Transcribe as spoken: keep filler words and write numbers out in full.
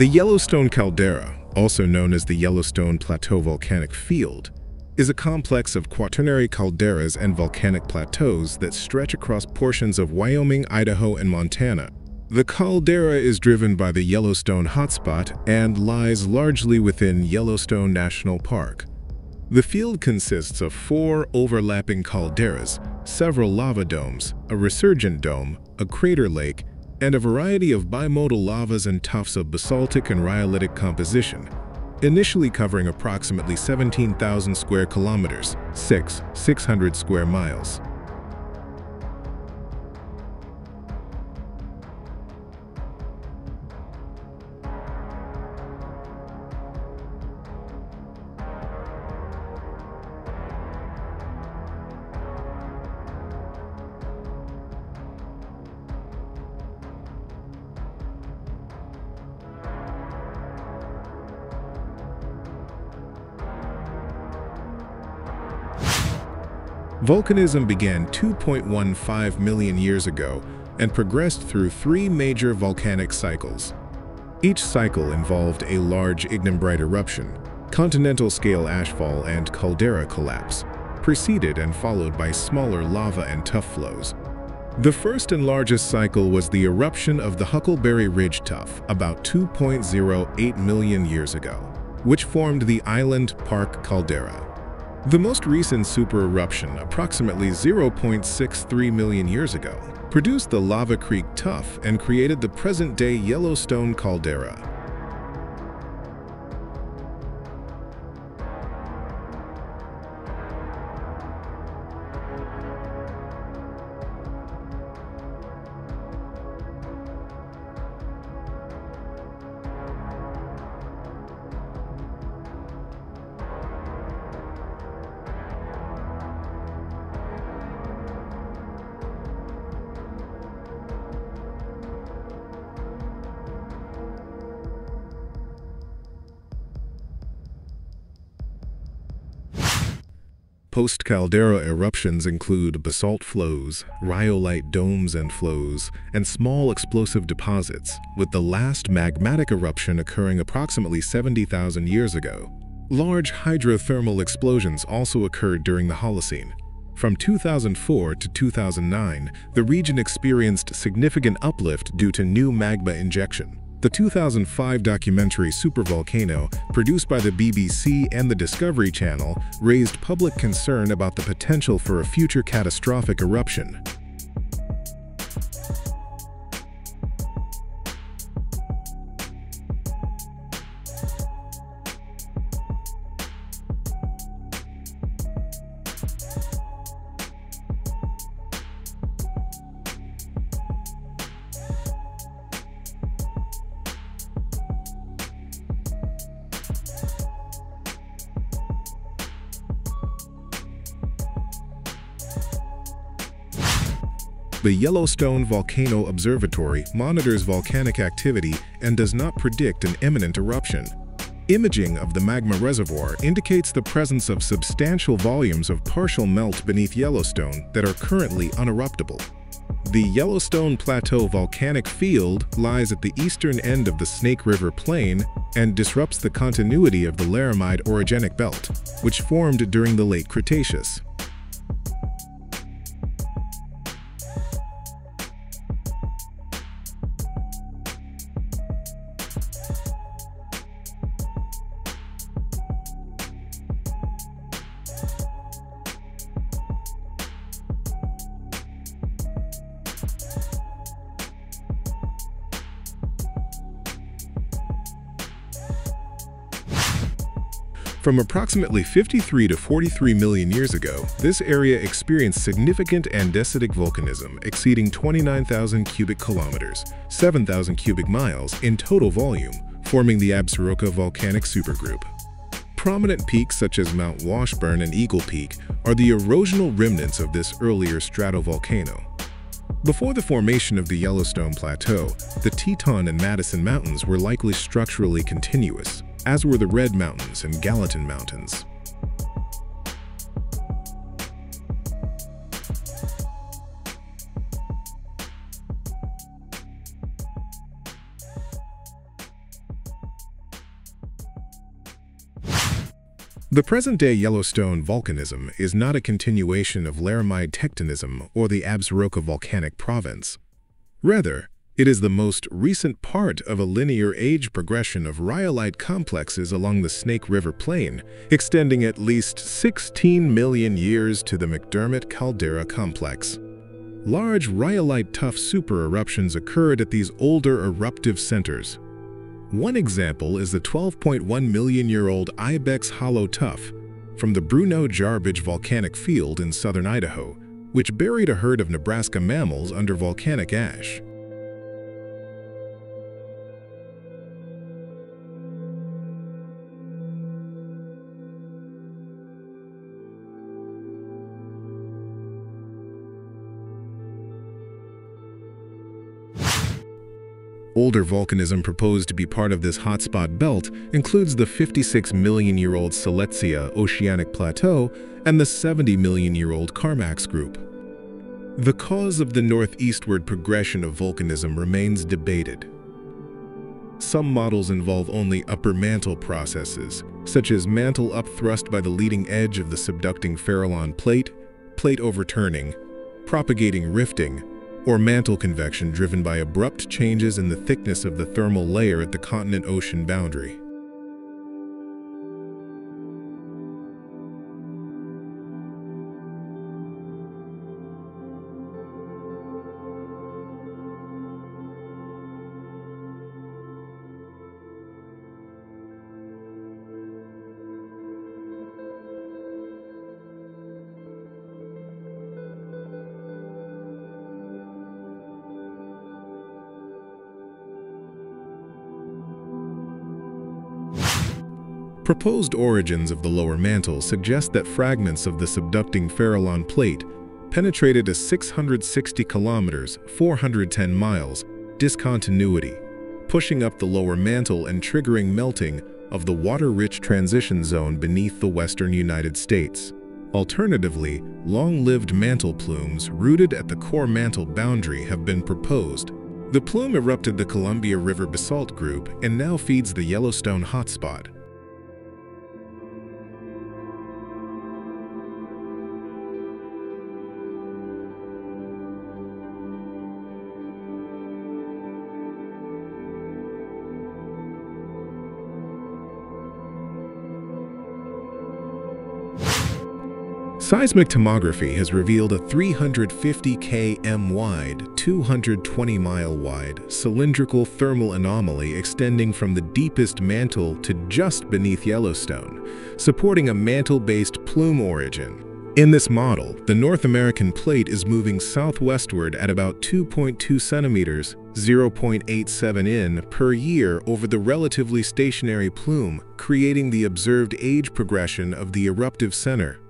The Yellowstone Caldera, also known as the Yellowstone Plateau Volcanic Field, is a complex of quaternary calderas and volcanic plateaus that stretch across portions of Wyoming, Idaho, and Montana. The caldera is driven by the Yellowstone hotspot and lies largely within Yellowstone National Park. The field consists of four overlapping calderas, several lava domes, a resurgent dome, a crater lake, and a variety of bimodal lavas and tuffs of basaltic and rhyolitic composition, initially covering approximately seventeen thousand square kilometers, six thousand six hundred square miles. Volcanism began two point one five million years ago and progressed through three major volcanic cycles. Each cycle involved a large ignimbrite eruption, continental-scale ashfall and caldera collapse, preceded and followed by smaller lava and tuff flows. The first and largest cycle was the eruption of the Huckleberry Ridge Tuff about two point zero eight million years ago, which formed the Island Park Caldera. The most recent supereruption, approximately zero point six three million years ago, produced the Lava Creek Tuff and created the present-day Yellowstone Caldera. Post-caldera eruptions include basalt flows, rhyolite domes and flows, and small explosive deposits, with the last magmatic eruption occurring approximately seventy thousand years ago. Large hydrothermal explosions also occurred during the Holocene. From two thousand four to two thousand nine, the region experienced significant uplift due to new magma injection. The two thousand five documentary Supervolcano, produced by the B B C and the Discovery Channel, raised public concern about the potential for a future catastrophic eruption. The Yellowstone Volcano Observatory monitors volcanic activity and does not predict an imminent eruption. Imaging of the magma reservoir indicates the presence of substantial volumes of partial melt beneath Yellowstone that are currently uneruptible. The Yellowstone Plateau Volcanic Field lies at the eastern end of the Snake River Plain and disrupts the continuity of the Laramide Orogenic Belt, which formed during the late Cretaceous. From approximately fifty-three to forty-three million years ago, this area experienced significant andesitic volcanism exceeding twenty-nine thousand cubic kilometers, seven thousand cubic miles in total volume, forming the Absaroka Volcanic Supergroup. Prominent peaks such as Mount Washburn and Eagle Peak are the erosional remnants of this earlier stratovolcano. Before the formation of the Yellowstone Plateau, the Teton and Madison Mountains were likely structurally continuous, as were the Red Mountains and Gallatin Mountains. The present-day Yellowstone volcanism is not a continuation of Laramide tectonism or the Absaroka volcanic province. Rather, it is the most recent part of a linear age progression of rhyolite complexes along the Snake River Plain, extending at least sixteen million years to the McDermott Caldera Complex. Large rhyolite tuff supereruptions occurred at these older eruptive centers. One example is the twelve point one million year old Ibex Hollow Tuff from the Bruno Jarbidge Volcanic Field in southern Idaho, which buried a herd of Nebraska mammals under volcanic ash. Older volcanism proposed to be part of this hotspot belt includes the fifty-six million year old Siletzia Oceanic Plateau and the seventy million year old Carmacks group. The cause of the northeastward progression of volcanism remains debated. Some models involve only upper mantle processes, such as mantle upthrust by the leading edge of the subducting Farallon plate, plate overturning, propagating rifting, or mantle convection driven by abrupt changes in the thickness of the thermal layer at the continent-ocean boundary. Proposed origins of the lower mantle suggest that fragments of the subducting Farallon plate penetrated a six hundred sixty kilometers (four hundred ten miles) discontinuity, pushing up the lower mantle and triggering melting of the water-rich transition zone beneath the western United States. Alternatively, long-lived mantle plumes rooted at the core mantle boundary have been proposed. The plume erupted the Columbia River basalt group and now feeds the Yellowstone hotspot. Seismic tomography has revealed a three hundred fifty kilometers wide, two hundred twenty mile wide, cylindrical thermal anomaly extending from the deepest mantle to just beneath Yellowstone, supporting a mantle-based plume origin. In this model, the North American plate is moving southwestward at about two point two centimeters, zero point eight seven inches per year over the relatively stationary plume, creating the observed age progression of the eruptive center.